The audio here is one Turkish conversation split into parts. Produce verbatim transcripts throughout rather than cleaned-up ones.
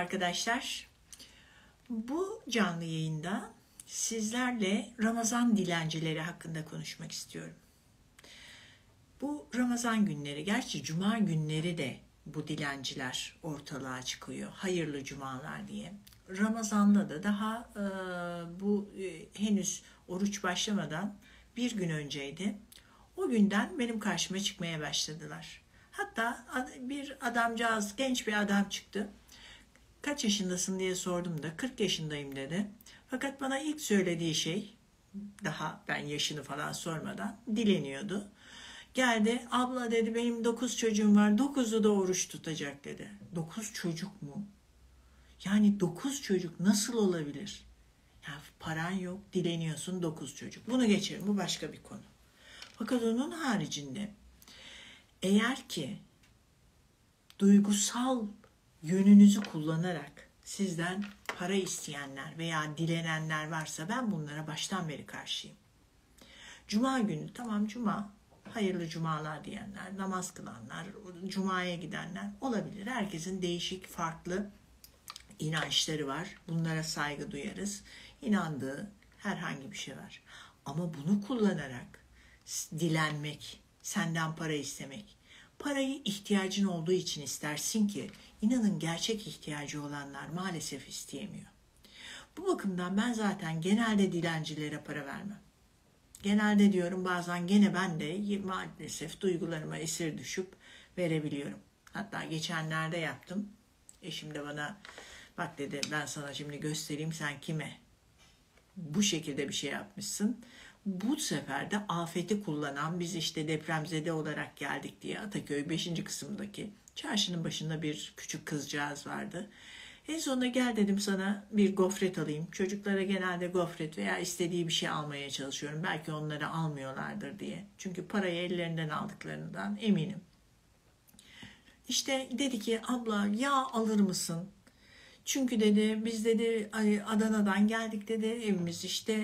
arkadaşlar. Bu canlı yayında sizlerle Ramazan dilencileri hakkında konuşmak istiyorum. Bu Ramazan günleri, gerçi cuma günleri de bu dilenciler ortalığa çıkıyor. Hayırlı cumalar diye. Ramazan'da da daha e, bu e, henüz oruç başlamadan bir gün önceydi. O günden benim karşıma çıkmaya başladılar. Hatta bir adamcağız, genç bir adam çıktı. Kaç yaşındasın diye sordum da kırk yaşındayım dedi. Fakat bana ilk söylediği şey, daha ben yaşını falan sormadan, dileniyordu. Geldi, abla dedi, benim dokuz çocuğum var, dokuzu da oruç tutacak dedi. Dokuz çocuk mu? Yani dokuz çocuk nasıl olabilir? Ya paran yok, dileniyorsun, dokuz çocuk. Bunu geçelim, bu başka bir konu. Fakat onun haricinde eğer ki duygusal yönünüzü kullanarak sizden para isteyenler veya dilenenler varsa ben bunlara baştan beri karşıyım. Cuma günü, tamam cuma, hayırlı cumalar diyenler, namaz kılanlar, cumaya gidenler olabilir. Herkesin değişik, farklı inançları var. Bunlara saygı duyarız. İnandığı herhangi bir şey var. Ama bunu kullanarak dilenmek, senden para istemek. Parayı ihtiyacın olduğu için istersin ki, inanın gerçek ihtiyacı olanlar maalesef isteyemiyor. Bu bakımdan ben zaten genelde dilencilere para vermem. Genelde diyorum, bazen gene ben de maalesef duygularıma esir düşüp verebiliyorum. Hatta geçenlerde yaptım. Eşim de bana, bak dedi, ben sana şimdi göstereyim sen kime bu şekilde bir şey yapmışsın. Bu sefer de afeti kullanan, biz işte depremzede olarak geldik diye Ataköy beşinci kısımdaki çarşının başında bir küçük kızcağız vardı. En sonunda gel dedim sana bir gofret alayım. Çocuklara genelde gofret veya istediği bir şey almaya çalışıyorum. Belki onları almıyorlardır diye. Çünkü parayı ellerinden aldıklarından eminim. İşte dedi ki, abla yağ alır mısın? Çünkü dedi biz dedi Adana'dan geldik dedi, evimiz işte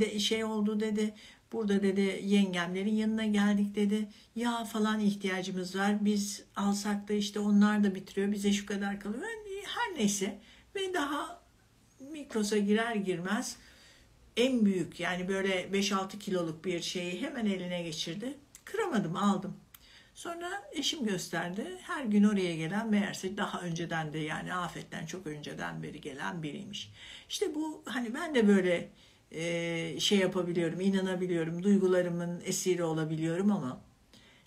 de şey oldu dedi, burada dedi yengemlerin yanına geldik dedi, yağ falan ihtiyacımız var, biz alsak da işte onlar da bitiriyor, bize şu kadar kalıyor. Her neyse, ben daha Migros'a girer girmez en büyük, yani böyle beş altı kiloluk bir şeyi hemen eline geçirdi, kıramadım, aldım. Sonra eşim gösterdi. Her gün oraya gelen, meğerse daha önceden de, yani afetten çok önceden beri gelen biriymiş. İşte bu, hani ben de böyle e, şey yapabiliyorum, inanabiliyorum, duygularımın esiri olabiliyorum ama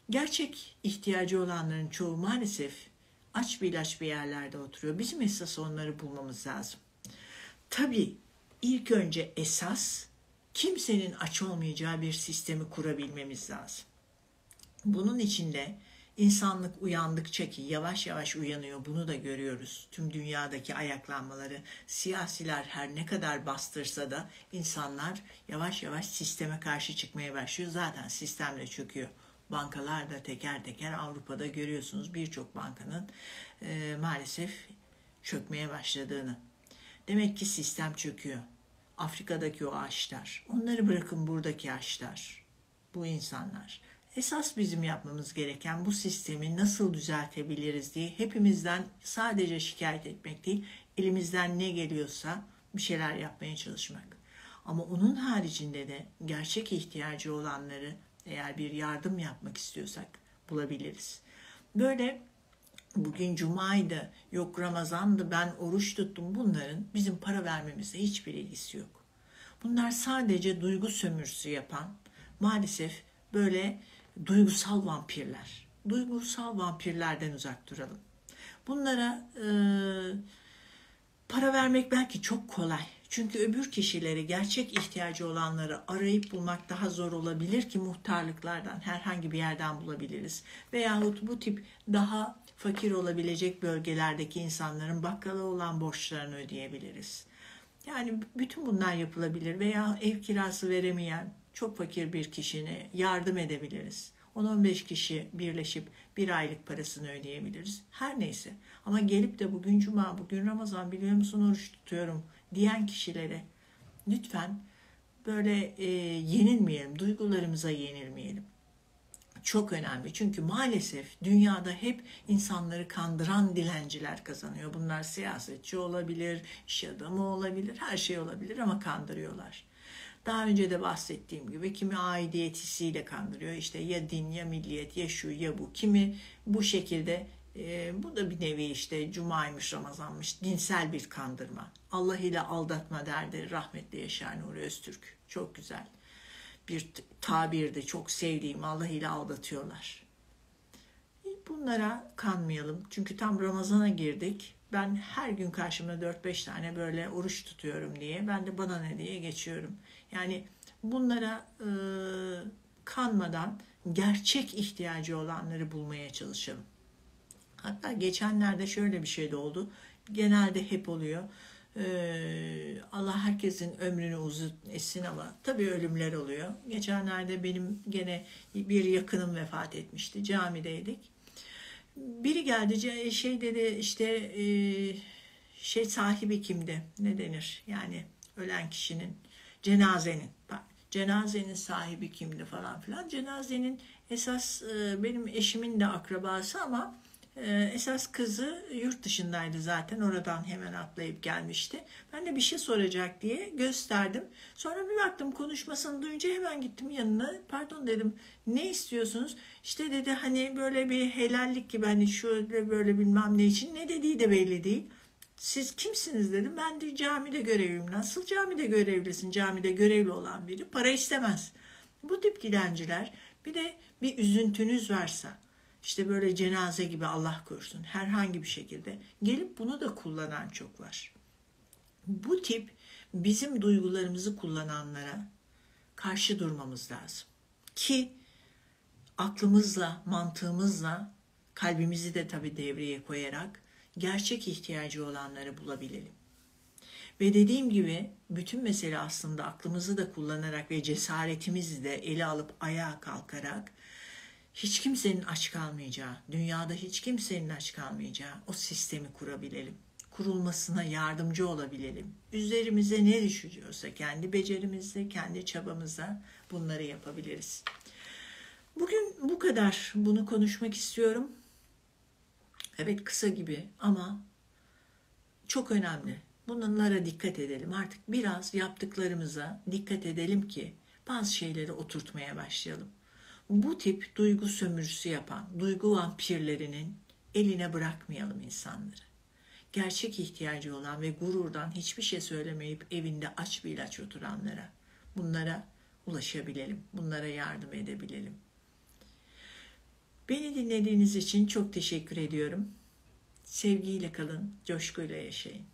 gerçek ihtiyacı olanların çoğu maalesef aç bir ilaç bir yerlerde oturuyor. Bizim esas onları bulmamız lazım. Tabii ilk önce esas kimsenin aç olmayacağı bir sistemi kurabilmemiz lazım. Bunun içinde insanlık uyandıkça, ki yavaş yavaş uyanıyor, bunu da görüyoruz. Tüm dünyadaki ayaklanmaları siyasiler her ne kadar bastırsa da insanlar yavaş yavaş sisteme karşı çıkmaya başlıyor. Zaten sistemle çöküyor. Bankalar da teker teker, Avrupa'da görüyorsunuz birçok bankanın e, maalesef çökmeye başladığını. Demek ki sistem çöküyor. Afrika'daki o ağaçlar, onları bırakın, buradaki ağaçlar, bu insanlar. Esas bizim yapmamız gereken bu sistemi nasıl düzeltebiliriz diye hepimizden sadece şikayet etmek değil, elimizden ne geliyorsa bir şeyler yapmaya çalışmak. Ama onun haricinde de gerçek ihtiyacı olanları eğer bir yardım yapmak istiyorsak bulabiliriz. Böyle bugün cumaydı, yok Ramazan'dı, ben oruç tuttum, bunların bizim para vermemize hiçbir ilgisi yok. Bunlar sadece duygu sömürüsü yapan, maalesef böyle duygusal vampirler. Duygusal vampirlerden uzak duralım. Bunlara e, para vermek belki çok kolay. Çünkü öbür kişileri, gerçek ihtiyacı olanları arayıp bulmak daha zor olabilir ki muhtarlıklardan, herhangi bir yerden bulabiliriz. Veyahut bu tip daha fakir olabilecek bölgelerdeki insanların bakkala olan borçlarını ödeyebiliriz. Yani bütün bunlar yapılabilir. Veya ev kirası veremeyen çok fakir bir kişine yardım edebiliriz. on on beş kişi birleşip bir aylık parasını ödeyebiliriz. Her neyse. Ama gelip de bugün cuma, bugün Ramazan, biliyor musun oruç tutuyorum diyen kişilere lütfen böyle e, yenilmeyelim, duygularımıza yenilmeyelim. çok önemli. Çünkü maalesef dünyada hep insanları kandıran dilenciler kazanıyor. Bunlar siyasetçi olabilir, iş adamı olabilir, her şey olabilir ama kandırıyorlar. Daha önce de bahsettiğim gibi kimi aidiyet hissiyle kandırıyor. İşte ya din, ya milliyet, ya şu, ya bu. Kimi bu şekilde, e, bu da bir nevi işte Cuma'ymış, Ramazan'mış, dinsel bir kandırma. Allah ile aldatma derdi rahmetli Yaşar Nuri Öztürk. Çok güzel bir tabirdi, çok sevdiğim, Allah ile aldatıyorlar. Bunlara kanmayalım. Çünkü tam Ramazan'a girdik. Ben her gün karşımda dört beş tane böyle oruç tutuyorum diye. Ben de bana ne diye geçiyorum. Yani bunlara e, kanmadan gerçek ihtiyacı olanları bulmaya çalışalım. Hatta geçenlerde şöyle bir şey de oldu. Genelde hep oluyor. E, Allah herkesin ömrünü uzun etsin ama tabii ölümler oluyor. Geçenlerde benim gene bir yakınım vefat etmişti. Camideydik. Biri geldi, şey dedi işte şey sahibi kimdi, ne denir yani ölen kişinin, cenazenin cenazenin sahibi kimdi falan filan. Cenazenin esas benim eşimin de akrabası ama esas kızı yurt dışındaydı, zaten oradan hemen atlayıp gelmişti. Ben de bir şey soracak diye gösterdim. Sonra bir baktım konuşmasını duyunca hemen gittim yanına. Pardon dedim, ne istiyorsunuz? İşte dedi hani böyle bir helallik gibi, hani şöyle böyle bilmem ne için, ne dediği de belli değil. Siz kimsiniz dedim. Ben de camide görevliyim. Nasıl camide görevlisin? Camide görevli olan biri para istemez. Bu tip dilenciler, bir de bir üzüntünüz varsa, İşte böyle cenaze gibi, Allah korusun, herhangi bir şekilde gelip bunu da kullanan çok var. Bu tip bizim duygularımızı kullananlara karşı durmamız lazım. Ki aklımızla, mantığımızla, kalbimizi de tabii devreye koyarak gerçek ihtiyacı olanları bulabilelim. Ve dediğim gibi bütün mesele aslında aklımızı da kullanarak ve cesaretimizi de ele alıp ayağa kalkarak, hiç kimsenin aç kalmayacağı, dünyada hiç kimsenin aç kalmayacağı o sistemi kurabilelim. Kurulmasına yardımcı olabilelim. Üzerimize ne düşüyorsa kendi becerimizle, kendi çabamıza bunları yapabiliriz. Bugün bu kadar. Bunu konuşmak istiyorum. Evet, kısa gibi ama çok önemli. Bunlara dikkat edelim. Artık biraz yaptıklarımıza dikkat edelim ki bazı şeyleri oturtmaya başlayalım. Bu tip duygu sömürüsü yapan, duygu vampirlerinin eline bırakmayalım insanları. Gerçek ihtiyacı olan ve gururdan hiçbir şey söylemeyip evinde aç bir ilaç oturanlara, bunlara ulaşabilelim, bunlara yardım edebilelim. Beni dinlediğiniz için çok teşekkür ediyorum. Sevgiyle kalın, coşkuyla yaşayın.